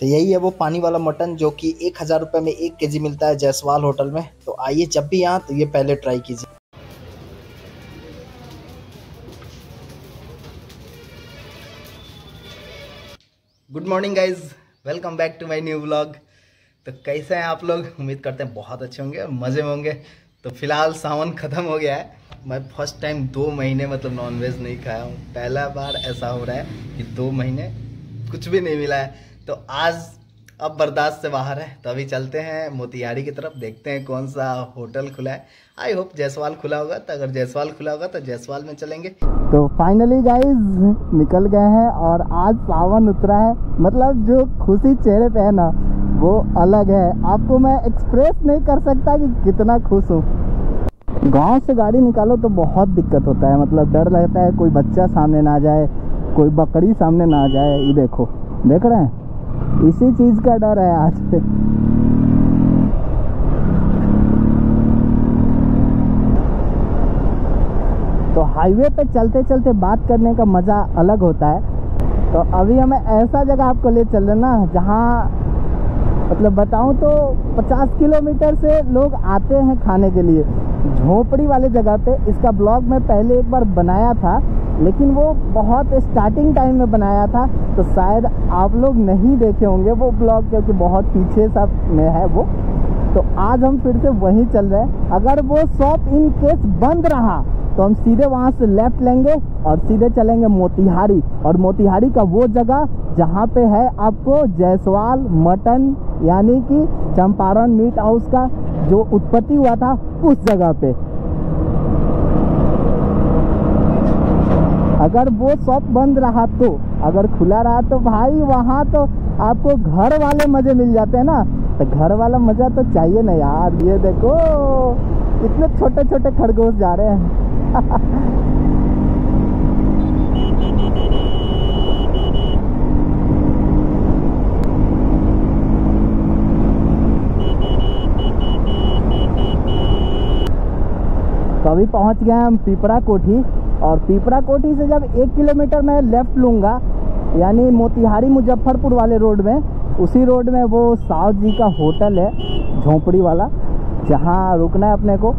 तो यही है वो पानी वाला मटन जो कि 1000 रुपये में 1 केजी मिलता है जायसवाल होटल में। तो आइए जब भी यहाँ तो ये पहले ट्राई कीजिए। Good morning guys, welcome back to my new vlog. तो कैसे हैं आप लोग, उम्मीद करते हैं बहुत अच्छे होंगे, मज़े में होंगे। तो फिलहाल सावन ख़त्म हो गया है। मैं फर्स्ट टाइम 2 महीने मतलब नॉनवेज नहीं खाया हूँ। पहला बार ऐसा हो रहा है कि 2 महीने कुछ भी नहीं मिला है। तो आज अब बर्दाश्त से बाहर है। तो अभी चलते हैं मोतिहारी की तरफ, देखते हैं कौन सा होटल खुला है। आई होप जायसवाल खुला होगा। तो अगर जायसवाल खुला होगा तो जायसवाल में चलेंगे। तो फाइनली गाइज निकल गए हैं और आज सावन उतरा है। मतलब जो खुशी चेहरे पे है ना वो अलग है। आपको मैं एक्सप्रेस नहीं कर सकता कि कितना खुश हूँ। गाँव से गाड़ी निकालो तो बहुत दिक्कत होता है, मतलब डर लगता है कोई बच्चा सामने ना आ जाए, कोई बकरी सामने ना आ जाए। ये देखो, देख रहे हैं, इसी चीज का डर है आज। तो हाईवे पे चलते चलते बात करने का मजा अलग होता है। तो अभी हमें ऐसा जगह आपको ले चल रहे ना जहाँ मतलब बताऊँ तो 50 किलोमीटर से लोग आते हैं खाने के लिए, झोपड़ी वाले जगह पे। इसका ब्लॉग मैं पहले एक बार बनाया था लेकिन वो बहुत स्टार्टिंग टाइम में बनाया था, तो शायद आप लोग नहीं देखे होंगे वो ब्लॉग क्योंकि बहुत पीछे सब में है वो। तो आज हम फिर से वहीं चल रहे हैं। अगर वो शॉप इन केस बंद रहा तो हम सीधे वहां से लेफ्ट लेंगे और सीधे चलेंगे मोतिहारी। और मोतिहारी का वो जगह जहां पे है आपको जायसवाल मटन, यानी कि चंपारण मीट हाउस का जो उत्पत्ति हुआ था उस जगह पे। अगर वो शॉप बंद रहा तो, अगर खुला रहा तो भाई वहाँ तो आपको घर वाले मजे मिल जाते हैं ना। तो घर वाला मजा तो चाहिए ना यार। ये देखो इतने छोटे छोटे खरगोश जा रहे हैं। तो अभी पहुँच गए हम पीपराकोठी, और पीपराकोठी से जब 1 किलोमीटर में लेफ्ट लूँगा यानी मोतिहारी मुजफ्फरपुर वाले रोड में, उसी रोड में वो साव जी का होटल है झोंपड़ी वाला, जहाँ रुकना है अपने को।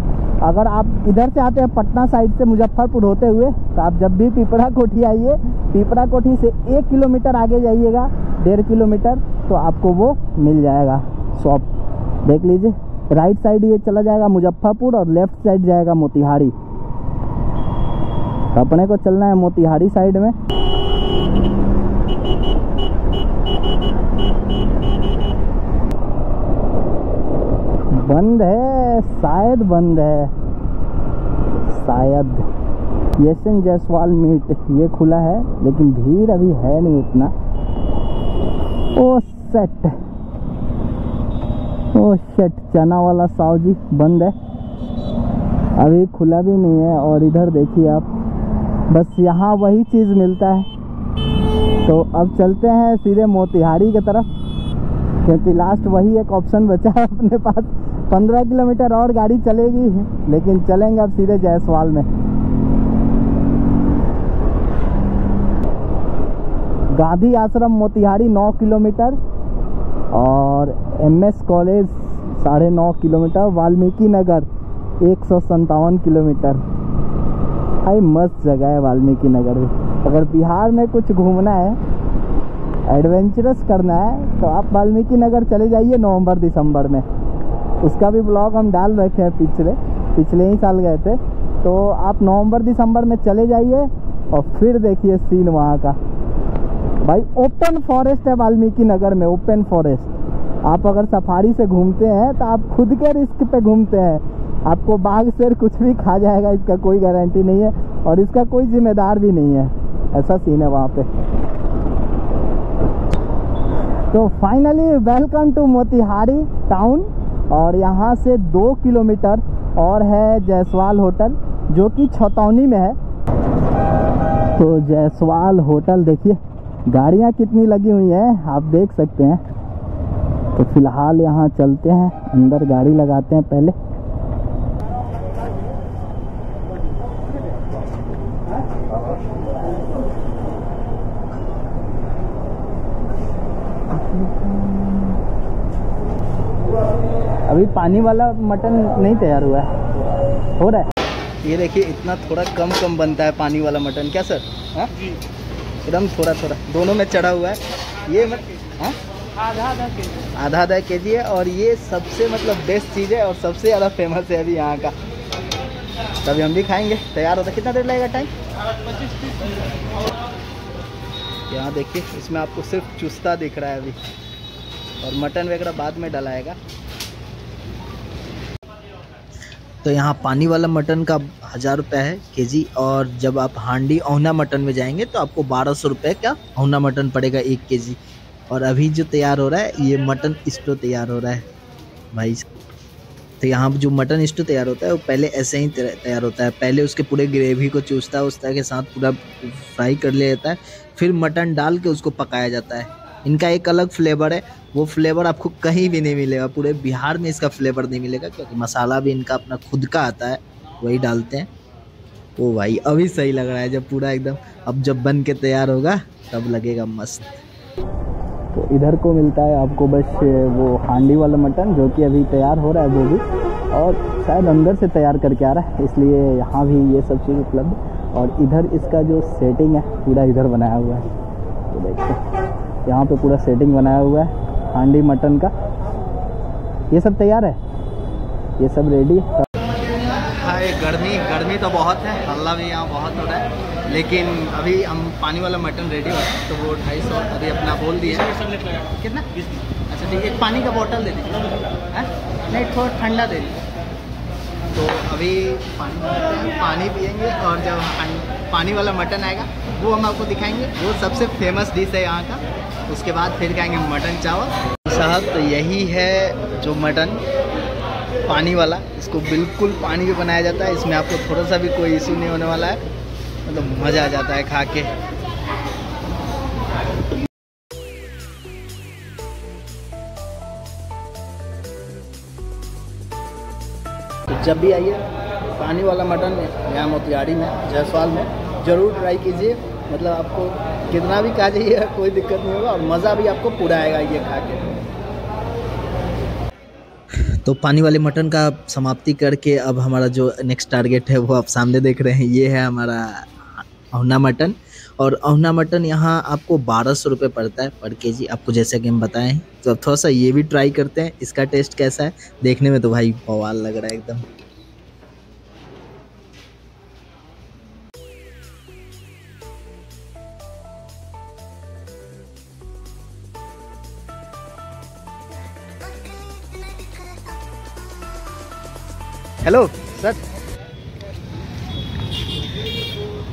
अगर आप इधर से आते हैं पटना साइड से मुजफ्फरपुर होते हुए, तो आप जब भी पीपराकोठी आइए, पीपराकोठी से 1 किलोमीटर आगे जाइएगा, 1.5 किलोमीटर, तो आपको वो मिल जाएगा शॉप। देख लीजिए राइट साइड ये चला जाएगा मुजफ्फरपुर और लेफ्ट साइड जाएगा मोतिहारी। अपने को चलना है मोतिहारी साइड में। बंद है, शायद बंद है, शायद जायसवाल मीट ये खुला है लेकिन भीड़ अभी है नहीं उतना। ओ सेट, ओ सेट, चना वाला साव जी बंद है, अभी खुला भी नहीं है। और इधर देखिए आप, बस यहाँ वही चीज़ मिलता है। तो अब चलते हैं सीधे मोतिहारी की तरफ क्योंकि लास्ट वही एक ऑप्शन बचा है अपने पास। 15 किलोमीटर और गाड़ी चलेगी लेकिन चलेंगे अब सीधे जायसवाल में। गांधी आश्रम मोतिहारी 9 किलोमीटर और MS college 9.5 kilometre, Valmiki Nagar 157 kilometre. भाई मस्त जगह है वाल्मीकि नगर भी। अगर बिहार में कुछ घूमना है, एडवेंचरस करना है, तो आप वाल्मीकि नगर चले जाइए नवंबर दिसंबर में। उसका भी ब्लॉग हम डाल रखे हैं, पिछले ही साल गए थे। तो आप नवंबर दिसंबर में चले जाइए और फिर देखिए सीन वहाँ का। भाई ओपन फॉरेस्ट है वाल्मीकि नगर में, ओपन फॉरेस्ट। आप अगर सफारी से घूमते हैं तो आप खुद के रिस्क पे घूमते हैं। आपको बाघ शेर कुछ भी खा जाएगा, इसका कोई गारंटी नहीं है और इसका कोई जिम्मेदार भी नहीं है। ऐसा सीन है वहाँ पे। तो finally welcome to Motihari town. और यहाँ से 2 किलोमीटर और है जायसवाल होटल जो कि छतौनी में है। तो जायसवाल होटल देखिए, गाड़ियाँ कितनी लगी हुई हैं आप देख सकते हैं। तो फिलहाल यहाँ चलते हैं अंदर, गाड़ी लगाते हैं पहले। अभी पानी वाला मटन नहीं तैयार हुआ है, हो रहा है। ये देखिए इतना थोड़ा कम बनता है पानी वाला मटन, क्या सर? हाँ एकदम थोड़ा दोनों में चढ़ा हुआ है। ये आधा के जी है और ये सबसे मतलब बेस्ट चीज़ है और सबसे ज़्यादा फेमस है अभी यहाँ का। तभी हम भी खाएंगे। तैयार होता कितना देर लगेगा टाइम? 25-30। यहाँ देखिए इसमें आपको सिर्फ चुस्ता दिख रहा है अभी और मटन वगैरह बाद में डलाएगा। तो यहाँ पानी वाला मटन का 1000 रुपये है केजी और जब आप हांडी औना मटन में जाएंगे तो आपको 1200 रुपये का औना मटन पड़ेगा 1 केजी। और अभी जो तैयार हो रहा है ये मटन स्टो तैयार हो रहा है भाई। तो यहाँ जो मटन स्टो तैयार होता है वो पहले ऐसे ही तैयार होता है। पहले उसके पूरे ग्रेवी को चूसता उस्ता के साथ पूरा फ्राई कर लिया जाता है, फिर मटन डाल के उसको पकाया जाता है। इनका एक अलग फ्लेवर है, वो फ्लेवर आपको कहीं भी नहीं मिलेगा, पूरे बिहार में इसका फ्लेवर नहीं मिलेगा क्योंकि मसाला भी इनका अपना खुद का आता है, वही डालते हैं। वो भाई अभी सही लग रहा है जब पूरा एकदम, अब जब बन के तैयार होगा तब लगेगा मस्त। तो इधर को मिलता है आपको बस वो हांडी वाला मटन जो कि अभी तैयार हो रहा है वो भी, और शायद अंदर से तैयार करके आ रहा है इसलिए यहाँ भी ये सब चीज़ उपलब्ध। और इधर इसका जो सेटिंग है पूरा इधर बनाया हुआ है, तो देखो यहाँ पे पूरा सेटिंग बनाया हुआ है हांडी मटन का। ये सब तैयार है, ये सब रेडी है। हाय, गर्मी तो बहुत है, हल्ला भी यहाँ बहुत हो रहा है, लेकिन अभी हम पानी वाला मटन रेडी हो तो वो 250 अभी अपना बोल दिया। कितना? अच्छा ठीक है, एक पानी का बोतल दे दीजिए। नहीं थोड़ा ठंडा दे दीजिए। तो अभी पानी पियेंगे और जब पानी वाला मटन आएगा वो हम आपको दिखाएंगे, वो सबसे फेमस डिश है यहाँ का। उसके बाद फिर खाएंगे मटन चावल। साहब तो यही है जो मटन पानी वाला, इसको बिल्कुल पानी में बनाया जाता है। इसमें आपको थोड़ा सा भी कोई इशू नहीं होने वाला है, मतलब मज़ा आ जाता है खा के। तो जब भी आइए पानी वाला मटन यहाँ मोतिहारी में जायसवाल में ज़रूर ट्राई कीजिए, मतलब आपको कितना भी खा जाइए कोई दिक्कत नहीं होगा और मज़ा भी आपको पूरा आएगा ये खा के। तो पानी वाले मटन का समाप्ति करके अब हमारा जो नेक्स्ट टारगेट है वो आप सामने देख रहे हैं, ये है हमारा औना मटन। और औना मटन यहाँ आपको 1200 रुपये पड़ता है पर केजी, आपको जैसा कि हम बताएं। तो अब थोड़ा सा ये भी ट्राई करते हैं इसका टेस्ट कैसा है, देखने में तो भाई बवाल लग रहा है एकदम। हेलो सर,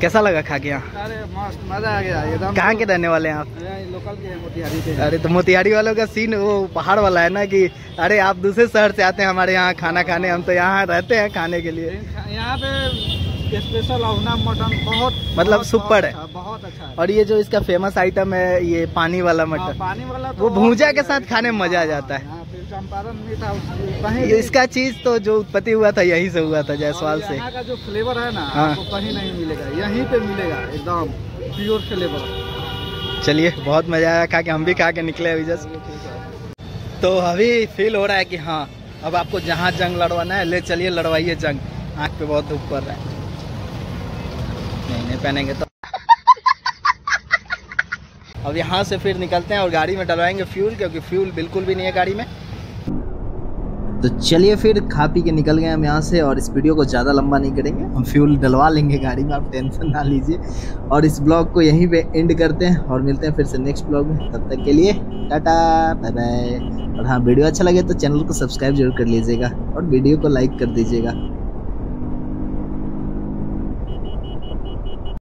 कैसा लगा खा के यहाँ? अरे मस्त, मज़ा आ गया एकदम। कहाँ के रहने वाले हैं आप? लोकल के हैं, मोतिहारी के। अरे तो मोतिहारी वालों का सीन वो पहाड़ वाला है ना कि अरे आप दूसरे शहर से आते हैं हमारे यहाँ खाना खाने, हम तो यहाँ रहते हैं खाने के लिए। यहाँ पे स्पेशल औना मटन बहुत मतलब सुपर है, बहुत अच्छा है। और ये जो इसका फेमस आइटम है ये पानी वाला मटन, पानी वाला वो भूंजा के साथ खाने में मज़ा आ जाता है। चंपारण मीट हाउस इसका चीज तो जो उत्पत्ति हुआ था यहीं से हुआ था जायसवाल से। यहाँ का जो फ्लेवर है ना आपको कहीं नहीं मिलेगा, यहीं पे मिलेगा एकदम प्योर फ्लेवर। चलिए बहुत मजा आया खा के, हम भी खा के निकले अभी जस्ट। तो अभी फील हो रहा है कि हाँ अब आपको जहाँ जंग लड़वाना है ले चलिए लड़वाइए जंग। आँख पे बहुत धूप पड़ रहा है, नहीं पहनेंगे तो। अब यहाँ से फिर निकलते हैं और गाड़ी में डलवाएंगे फ्यूल, क्योंकि फ्यूल बिल्कुल भी नहीं है गाड़ी में। तो चलिए फिर खा पी के निकल गए हम यहाँ से और इस वीडियो को ज़्यादा लंबा नहीं करेंगे, हम फ्यूल डलवा लेंगे गाड़ी में, आप टेंशन ना लीजिए। और इस ब्लॉग को यहीं पे एंड करते हैं और मिलते हैं फिर से नेक्स्ट ब्लॉग में। तब तक के लिए टाटा बाय बाय। और हाँ, वीडियो अच्छा लगे तो चैनल को सब्सक्राइब जरूर कर लीजिएगा और वीडियो को लाइक कर दीजिएगा।